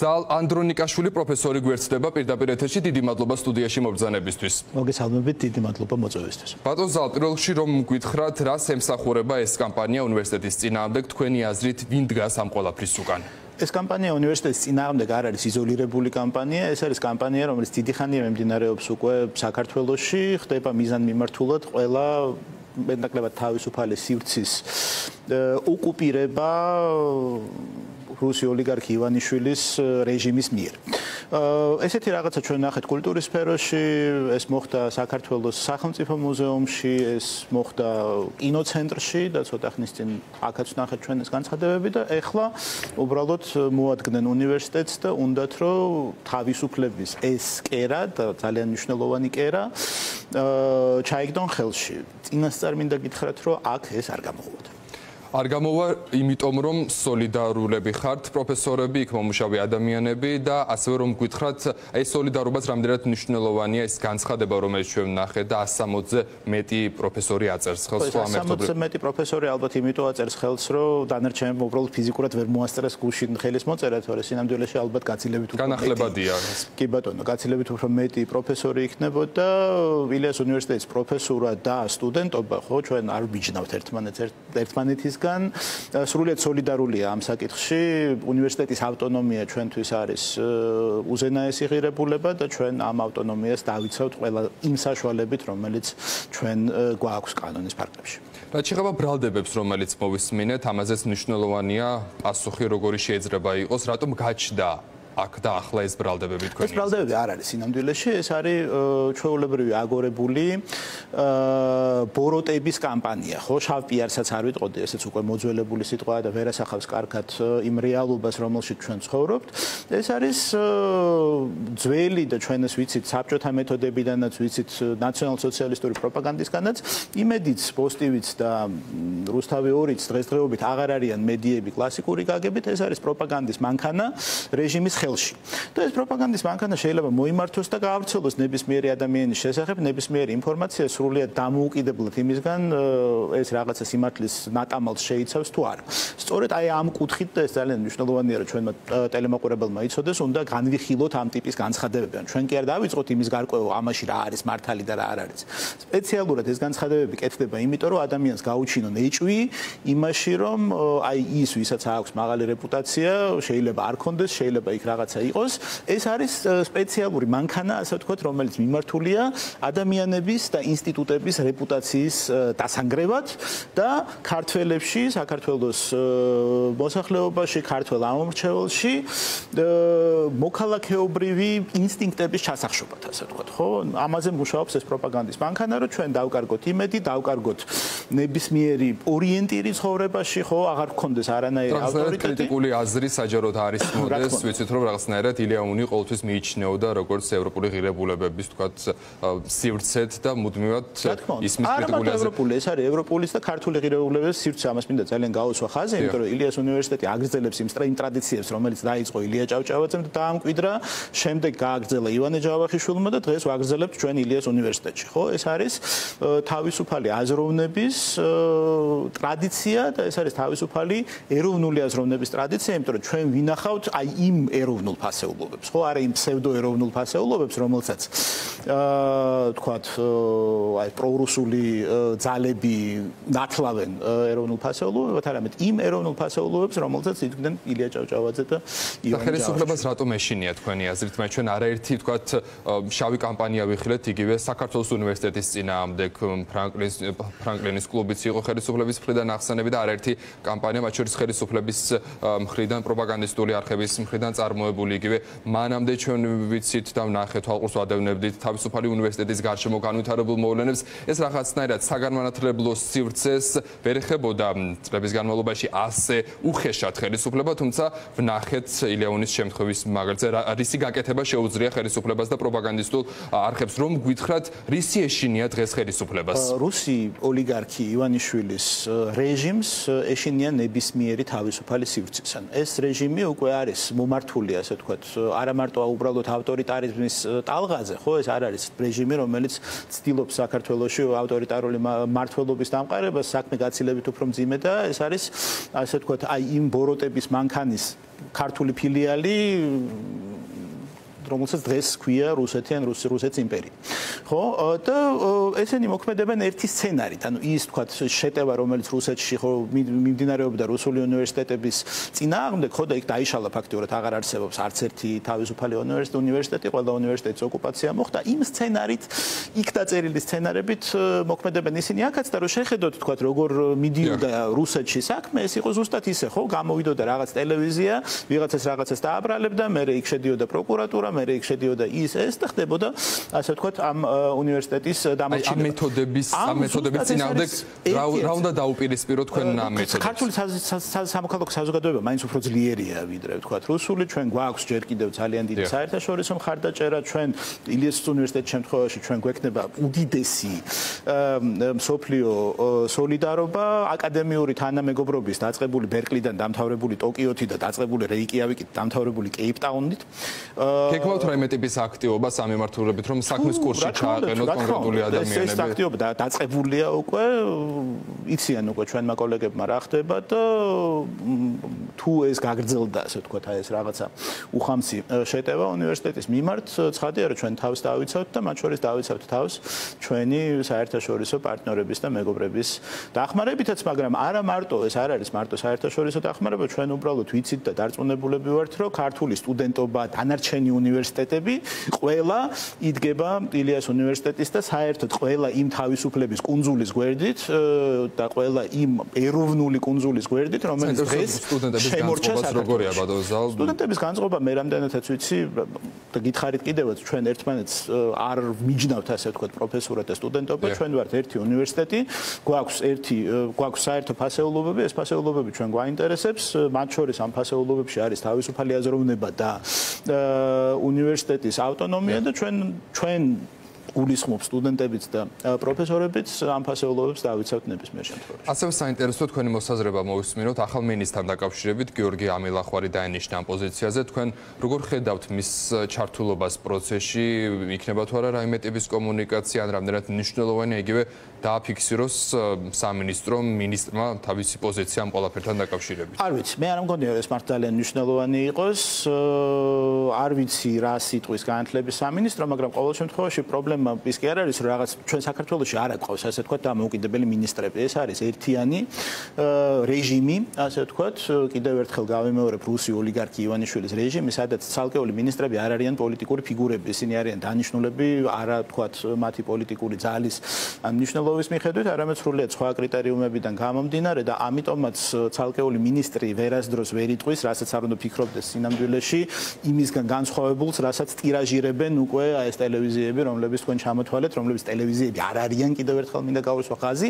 Zaal Andronikashvili professori გვერდება პირდაპირ ეთერში დიდი მადლობა სტუდიაში მობრძანებისთვის. მოგესალმებით, დიდი მადლობა მოწვევისთვის. ბატონ ზაალ, პირველში რომ მოგვითხრათ, რას ემსახურება ეს კამპანია უნივერსიტეტის წინააღმდეგ, თქვენი აზრით, ვინ დგას ამ ყველაფრის უკან? ეს კამპანია უნივერსიტეტის წინააღმდეგ არ არის იზოლირებული კამპანია, ეს არის კამპანია, რომელიც დიდი ხანია მიმდინარეობს უკვე საქართველოში, ხდება მიზანმიმართულად ყველა მეტნაკლებად თავისუფალი სივრცის ოკუპირება რუსი ოლიგარქი ივანიშვილის რეჟიმის მიერ. ესეთი რაღაცა ჩვენ ნახეთ კულტურის სფეროში, ეს მოხდა საქართველოს სახელმწიფო მუზეუმში, ეს მოხდა კინოცენტრში და ცოტა ხნის წინ აქაც ნახეთ ჩვენ ეს განცხადებები და ეხლა უბრალოდ მოადგნენ უნივერსიტეტს და უნდათ რომ თავისუფლების ეს კერა და ძალიან მნიშვნელოვანი კერა ჩაიგდონ ხელში. წინასწარ მინდა გითხრათ რომ აქ ეს არ გამოუვიდა. არ გამოვა იმიტომ რომ სოლიდარულები ხართ პროფესორები, იქ მომუშავე ადამიანები და ასევე რომ გითხრათ ეს სოლიდარობაც რამდენად მნიშვნელოვანია ეს განცხადება რომელიც ჩვენ ნახეთ და 160-ზე მეტი პროფესორი აწერს ხელს სხვა მეთოდებით. 160-ზე მეტი პროფესორი ალბათ იმიტომ აწერს ხელს რომ დანარჩენებმა უბრალოდ ფიზიკურად ვერ მოასწრეს გულში ხელის მოწერა, თორე სინამდვილეში ალბათ გაცილებით უფრო განახლებადია. კი ბატონო, გაცილებით უფრო მეტი პროფესორი იქნებოდა ილიას უნივერსიტეტის პროფესორა და სტუდენტობა, ხო ჩვენ არ ვიჯნავთ ერთმანეთს სრულიად სოლიდარულია ამ საკითხში. უნივერსიტეტის ავტონომია ჩვენთვის არის უზენაესი ღირებულება და ჩვენ ამ ავტონომიას დავიცავთ ყველა იმ საშუალებით, რომელიც ჩვენ გვაქვს კანონის ფარგლებში. რაც შეეხება ბრალდებებს, რომელიც მოვისმინეთ, ამაზეც მნიშვნელოვანია პასუხი, როგორი შეიძლება იყოს, რატომ გაჩნდა აქ და ახლა ეს ბრალდებები თქვენ. ეს ბრალდებები არ არის სინამდვილეში, ეს არის ჩვეულებრივი აგორებული ბოროტების კამპანია, ხო, შავ პიარსაც არ ვიტყოდი, ესეც უკვე მოძველებული სიტყვაა და ვერ ასახავს კარგად იმ რეალობას, რომელშიც ჩვენ ცხოვრობთ. ეს არის ძველი და ჩვენ ეს ვიცით საბჭოთა მეთოდებიდანაც, ვიცით ნაციონალ-სოციალისტური პროპაგანდისგანაც, იმედიც, პოსტივიც და რუსთავი ორიც დღესდღეობით აღარ არიან მედიები კლასიკური გაგებით, ეს არის პროპაგანდის მანქანა რეჟიმის ხელში. და ეს პროპაგანდის მანქანა შეიძლება მოიმართოს და გაავრცელოს ნებისმიერი ადამიანის შესახებ, ნებისმიერი ინფორმაცია სრულიად დამოუკიდებლად იმისგან, ეს რაღაცა სიმართლის ნატამალს შეიცავს თუ არა. სწორედ აი ამ კუთხით და ეს ძალიან მნიშვნელოვანია, რომ ჩვენმა ტელემოყურებელმა იცოდეს, უნდა განვიხილოთ ამ ტიპის განცხადებები. ჩვენ კი არ დავიწყოთ იმის გარკვეულ ამაში რა არის მართალი და რა არ არის. სპეციალურად ეს განცხადებები კეთდება იმიტომ, რომ ადამიანს გაუჩინონ ეჭვი იმაში, რომ აი ის, ვისაც აქვს მაღალი რეპუტაცია, შეიძლება არ კონდეს, შეიძლება რაღაცა იყოს, ეს არის სპეციალური მანქანა, ასე ვთქვათ, რომელიც მიმართულია ადამიანების და ინსტიტუტების რეპუტაციის დასანგრევად და ქართველებში, საქართველოს მოსახლეობაში, ქართველ ამომრჩეველში მოქალაქეობრივი ინსტინქტების ჩასახშობად, ასე ვთქვათ, ხო? ამაზე მუშაობს ეს პროპაგანდის მანქანა, რომ ჩვენ დავკარგოთ იმედი, დავკარგოთ ნებისმიერი ორიენტირი ცხოვრებაში, ხო, აღარ გქონდეს არანაირი ავტორიტეტი. კრიტიკული აზრი საჯაროდ არის მოდეს, ვიცით რომ რაღაცნაირად ილიაუნი ყოველთვის მიიჩნეოდა როგორც ევროპული ღირებულებების თქვათ სივრცეთ და მუდმივად ისმის კრიტიკული აზრი. ეს არის ევროპული და ქართული ღირებულების სივრცე, ამას მინდა ძალიან გავუსვა ხაზი, იმიტომ რომ ილიას უნივერსიტეტი აგრძელებს იმ ტრადიციებს, რომელიც დაიწყო ილია ჭავჭავაძემ და დაამკვიდრა, შემდეგ გააგრძელა ივანე ჯავახიშვილმა და დღეს ვაგრძელებთ ჩვენ ილიას უნივერსიტეტში, ხო? ეს არის თავისუფალი აზროვნების ტრადიცია და ეს არის თავისუფალი ეროვნული აზროვნების ტრადიცია, იმიტომ რომ ჩვენ ვინახავთ აი იმ ეროვნულ ფასეულობებს, ხო, არა იმ ფსევდოეროვნულ ფასეულობებს, რომელსაც თქვათ აი პრორუსული ძალები ნათლავენ ეროვნულ ფასეულობებს, არამედ იმ ეროვნულ ფასეულობებს, რომელსაც იდგნენ ილია ჭავჭავაძე და ივანე ჯავახიშვილი. ხელისუფლებას რატომ ეშინია თქვენი აზრით? მე ჩვენ არაერთი თქვათ შავი კამპანია ვიხილეთ იგივე საქართველოს უნივერსიტეტის წინააღმდეგ, ფრანკლინის კლუბიც იყო ხელისუფლების მხრიდან ახსენები და არაერთი კამპანია, მათ შორის ხელისუფლების მხრიდან პროპაგანდისტული არხების მხრიდან წარმოებული იგივე მანამდე ჩვენ ვიცით და ნახეთ თვალყურს ვადევნებდით თავისუფალი უნივერსიტეტის გარშემო განვითარებულ მოვლენებს, ეს რაღაცნაირად საგანმანათლებლო სივრცეს ვერ ეხებოდა წლების განმავლობაში ასე უხეშად ხელისუფლება, თუმცა ვნახეთ ილეონის შემთხვევის მაგალითზე რისი გაკეთება შეუძლია ხელისუფლებას და პროპაგანდისტულ არხებს, რომ გვითხრათ რისი ეშინია დღეს ხელისუფლებას? რუსი ოლიგარქი ივანიშვილის რეჟიმს ეშინია ნებისმიერი თავისუფალი სივრცესთან. ეს რეჟიმი უკვე არის მომართული მიღებული ასე თქვა არა მარტო უბრალოდ ავტორიტარიზმის ტალღაზე ხო ეს არ არის რეჟიმი რომელიც ცდილობს საქართველოში ავტორიტარული მართლობის დამყარებას საკმე გაცილებით უფრო მძიმე და ეს არის ასე თქვა აი იმ ბოროტების მანქანის ქართული ფილიალი რომელსაც დღეს ჰქვია რუსეთი ან რუსეთის იმპერია. ხო? და ესენი მოქმედებენ ერთი სცენარით. ანუ ის თქვა შეტევა რომელიც რუსეთში ხო მიმდინარეობდა რუსული უნივერსიტეტების წინააღმდეგ, ხო და იქ დაიშალა ფაქტიურად აღარ არსებობს არც ერთი თავისუფალი უნივერსიტეტი, ყველა უნივერსიტეტის ოკუპაცია მოხდა. იმ სცენარით, იქ დაწერილი სცენარებით მოქმედებენ ისინი აქაც და რომ შეხედოთ თქვა როგორ მიდიოდა რუსეთში საქმე, ეს იყო ზუსტად ისე, ხო? გამოვიდოდა რაღაც ტელევიზია, რაღაცას დააბრალებდა, მერე იქ შედიოდა პროკურატურა მე შედიოდა ის ეს და ხდებოდა ასე ვთქვათ ამ უნივერსიტეტის დამარცხება. ამ მეთოდების წინააღმდეგ რა უნდა დაუპირისპირო თქვენ ამ მეთოდებს? ქართული სამოქალაქო საზოგადოება მაინც უფრო ძლიერია ვიდრე ვთქვათ რუსული. ჩვენ გვაქვს ჯერ კიდევ ძალიან დიდი საერთაშორისო მხარდაჭერა. ჩვენ ილიესის უნივერსიტეტის შემთხვევაში ჩვენ გვექნება უდიდესი მსოფლიო სოლიდარობა, აკადემიური თანამეგობრობის დაწყებული ბერკლიდან დამთავრებული ტოკიოთი და დაწყებული რეიკიავიკით დამთავრებული კეიპტაუნით. გეკმაოთ რაიმე ტიპის აქტივობა სამემართულებით რომ საქმის კურსში ჩააყენოთ კონკრეტული ადამიანები. ეს აქტივობა დაწებულია უკვე იციან უკვე ჩვენმა კოლეგებმა რა ხდება და თუ ეს გაგრძელდა ასე ვთქვათ აი ეს რაღაცა უხამსი შეტევა უნივერსიტეტის მიმართ ცხადია რომ ჩვენ თავს დავიცავთ და მათ შორის დავიცავთ თავს ჩვენი საერთაშორისო პარტნიორების და მეგობრების დახმარებითაც მაგრამ არა მარტო ეს არ არის მარტო საერთაშორისო დახმარება ჩვენ უბრალოდ ვიცით და დარწმუნებულები ვართ რომ ქართული სტუდენტობა დანარჩენი უნივერსიტეტები ყველა იდგება ილიას უნივერსიტეტის და საერთოდ ყველა იმ თავისუფლების კუნძულის გვერდით და ყველა იმ ეროვნული კუნძულის გვერდით რომელიც დღეს შემორჩა როგორია ბატონო ზაალ სტუდენტების განწყობა მე რამდენადაც ვიცი და გითხარით კიდევაც ჩვენ ერთმანეთს არ მიჯნავთ ასე ვთქვათ პროფესორად და სტუდენტობა ჩვენ ვართ ერთი უნივერსიტეტი გვაქვს საერთო ფასეულობები ეს ფასეულობები ჩვენ გვაინტერესებს მათ შორის ამ ფასეულობებში არის თავისუფალი აზროვნება და უნივერსიტეტის ავტონომია და ჩვენ გულისხმობ სტუდენტებიც და პროფესორებიც ამ ფასეულობებს დავიცავთ ნებისმიერ შემთხვევაში. ასევე საინტერესო თქვენი მოსაზრება მოვისმინოთ ახალ მინისტრთან დაკავშირებით გიორგი ამილახვარი დაინიშნა ამ პოზიციაზე. თქვენ როგორ ხედავთ მის ჩართულობას პროცესში? იქნება თუ არა რაიმე ტიპის კომუნიკაცია ან რამდენად მნიშვნელოვანია იგივე დააფიქსიროს სამინისტრო მინისტრმა თავისი პოზიცია ამ ყველაფერთან დაკავშირებით? არ ვიცი, მე არ მგონია ეს მარტო ძალიან მნიშვნელოვანი იყოს. არ ვიცი რა სიტყვის განათლების სამინისტრო, მაგრამ ყოველ შემთხვევაში პრობლემა ის კი არ არის რომ რაღაც ჩვენ საქართველოში არ აყვავს ასე თქვა დამოუკიდებელი მინისტრები ეს არის ერთიანი რეჟიმი ასე თქვა კიდევ ერთხელ გავიმეორებ რუსი ოლიგარქი ივანიშვილის რეჟიმი სადაც ცალკეული მინისტრები არ არიან პოლიტიკური ფიგურები ისინი არიან დანიშნულები არა თქვა მათი პოლიტიკური ძალის ან მნიშვნელობის მიხედვით არამედ სრულიად სხვა კრიტერიუმებიდან გამომდინარე და ამიტომაც ცალკეული მინისტრი ვერასდროს ვერ იტყვის რასაც არ უნდა ფიქრობდეს სინამდვილეში იმისგან განსხვავებულს რასაც ტირაჟირებენ უკვე ეს ტელევიზიები რომლებიც თქვენ ჩამოთვალეთ, რომლების ტელევიზიები არ არიან კიდევ ერთხელ მინდა გავუსვა ხაზი,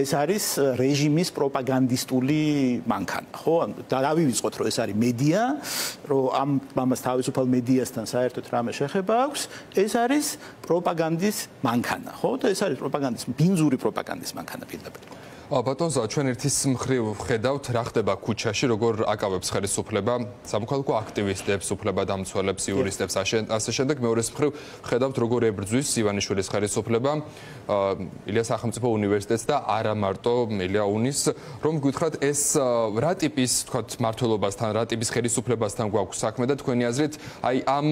ეს არის რეჟიმის პროპაგანდისტული მანქანა, ხო? დავივიწყოთ, რომ ეს არის მედია, რომ ამ ამას თავისუფალ მედიასთან საერთოდ რამე შეხება აქვს, ეს არის პროპაგანდის მანქანა, ხო? და ეს არის პროპაგანდის, ბინძური პროპაგანდის მანქანა პირდაპირ. ბატონ ზაალ, ჩვენ ერთის მხრივ ხედავთ რა ხდება ქუჩაში, როგორ აკავებს ხელისუფლება სამოქალაქო აქტივისტებს, უფლებადამცველებს, იურისტებს, ასე შემდეგ მეორეს მხრივ ხედავთ როგორ ებრძვის ივანიშვილის ხელისუფლება ილია სახელმწიფო უნივერსიტეტს და არა მარტო ილია უნის, რომ გითხრათ ეს რა ტიპის თქვათ მართლობასთან, რა ტიპის ხელისუფლებასთან გვაქვს საქმე და თქვენი აზრით აი ამ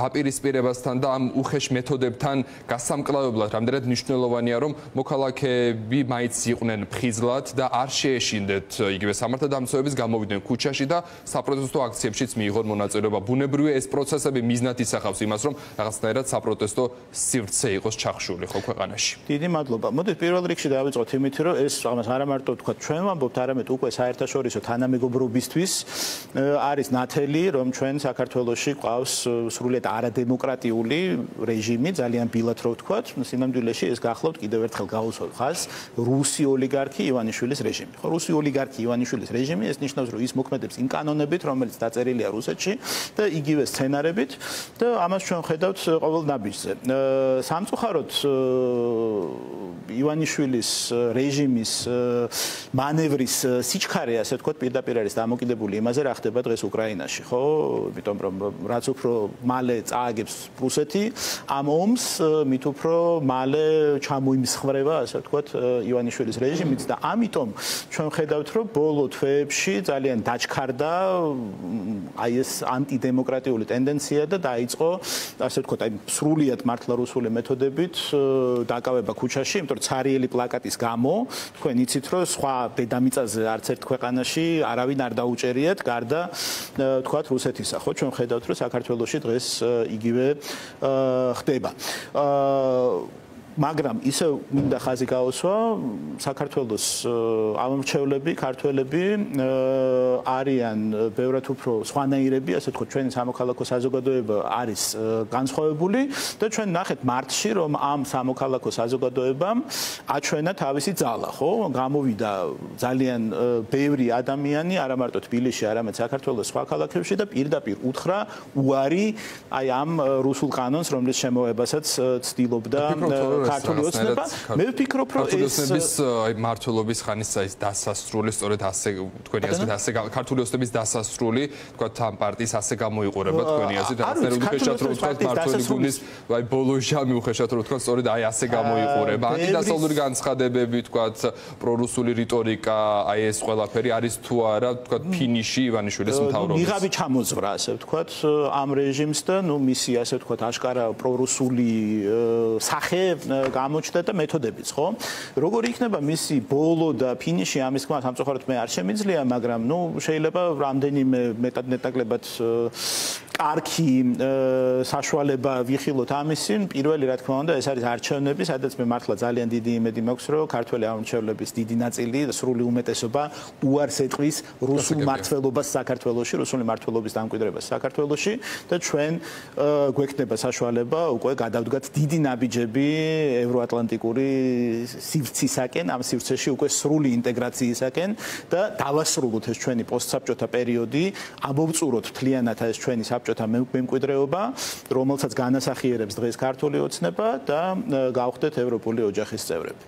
დაპირისპირებასთან და ამ უხეშ მეთოდებთან გასამკლავებლად რამდენად მნიშვნელოვანია რომ მოქალაქეები მაინც იყვნენ ფხიზლად და არ შეეშინდეთ იგივე სამართალდამცველების გამოვიდნენ ქუჩაში და საპროტესტო აქციებშიც მიიღონ მონაწილეობა. ბუნებრივი ეს პროცესები მიზნად ისახავს იმას, რომ რაღაცნაირად საპროტესტო სივრცე იყოს ჩახშული ხო ქვეყანაში. დიდი მადლობა. მოდით პირველ რიგში დავიწყოთ იმით, რომ ეს ამას არა მარტო თქვა ჩვენ ვამბობთ, არამედ უკვე საერთაშორისო თანამეგობრობისთვის არის ნათელი, რომ ჩვენ საქართველოში ყავს სრულიად არადემოკრატიული რეჟიმი, ძალიან ბილად რო ვთქვათ, სინამდვილეში ეს გახლავთ კიდევ ერთხელ გაუსვათ ხაზს, რუსი ოლიგარქი oligarchy Ivanishvili's regime. Russian oligarchy Ivanishvili's regime is not only is mockmedebs in canonabit, რომელიც დაწერილია რუსეთში და იგივე სცენარებით და ამას ჩვენ ხედავთ ყოველ ნაბიჯზე. Სამწუხაროდ ივანიშვილის რეჟიმის მანევრის სიჩქარე, ასე ვთქვათ, პირდაპირ არის დამოკიდებული იმაზე, რა ხდება დღეს უკრაინაში, ხო? იმიტომ რომ რაც უფრო მალე წააგებს რუსეთი ამ ომს, მით უფრო მალე ჩამოიმსხვრევა, ასე ვთქვათ, ივანიშვილის რეჟიმიც და ამიტომ ჩვენ ხედავთ, რომ ბოლო თვეებში ძალიან დაჩქარდა აი ეს ანტიდემოკრატიული ტენდენცია და დაიწყო ასე ვთქვათ აი სრულიად მართლა რუსული მეთოდებით დაკავება ქუჩაში, იმიტომ რომ ცარიელი პლაკატის გამო თქვენ იცით რომ სხვა დედამიწაზე არც ერთ ქვეყანაში არავინ არ დაუჭერიათ გარდა თქვათ რუსეთისა, ხო? ჩვენ ხედავთ რომ საქართველოში დღეს იგივე ხდება. მაგრამ ისე მინდა ხაზი გაუსვა საქართველოს ამომრჩევლები, ქართველები არიან ბევრად უფრო სხვანაირები, ასე თქო ჩვენი სამოქალაქო საზოგადოება არის განსხვავებული და ჩვენ ნახეთ მარტში რომ ამ სამოქალაქო საზოგადოებამ აჩვენა თავისი ძალა, ხო? გამოვიდა ძალიან ბევრი ადამიანი, არა მარტო თბილისში, არამედ საქართველოს სხვა ქალაქებში და პირდაპირ უთხრა უარი აი ამ რუსულ კანონს, რომლის შემოებასაც ცდილობდა ქართულოსნებმა. მე ვფიქრობ, რომ ქართულოსნების აი მართლობის ხანის წაის დასასრული, სწორედ ასე თქვენი აზრით, ასე ქართულოსნების დასასრული, თქვა ამ პარტიის ასე გამოიყურება თქვენი აზრით, ასე რომ უხეშად რომ თქვა მართლობის გულის აი ბოლო ჟამი უხეშად რომ თქვა, სწორედ აი ასე გამოიყურება. ანტიდასავლური განცხადებები, თქვა პრორუსული რიტორიკა, აი ეს ყველაფერი არის თუ არა, თქვა ფინიში ივანიშვილის მთავრობის. ვიღაბი ჩამოძვრა, ასე თქვა, ამ რეჟიმს და ნუ მისი ასე თქვა აშკარა პრორუსული სახე გამოჩნდა და მეთოდებიც, ხო? როგორი იქნება მისი ბოლო და ფინიში ამის თქმა სამწუხაროდ მე არ შემიძლია, მაგრამ ნუ შეიძლება რამდენიმე მეტად ნეტაკლებად კარგი საშუალება ვიხილოთ ამისინ. პირველი რა თქმა უნდა ეს არის არჩევნები, სადაც მე მართლა ძალიან დიდი იმედი მაქვს, რომ ქართველი არჩევლების დიდი ნაწილი სრული უმეტესობა უარს ეტყვის რუსულ მართლობას საქართველოში, რუსული მართლობის დამკვიდრებას საქართველოში და ჩვენ გვექნება საშუალება უკვე გადავდგათ დიდი ნაბიჯები ევროატლანტიკური სივრცისაკენ, ამ სივრცეში უკვე სრული ინტეგრაციისაკენ და დავასრულოთ ეს ჩვენი პოსტსაბჭოთა პერიოდი, ამოვწუროთ მთლიანად ეს ჩვენი საბჭოთა მემკვიდრეობა, რომელსაც განასახიერებს დღეს ქართული ოცნება და გავხდეთ ევროპული ოჯახის წევრები.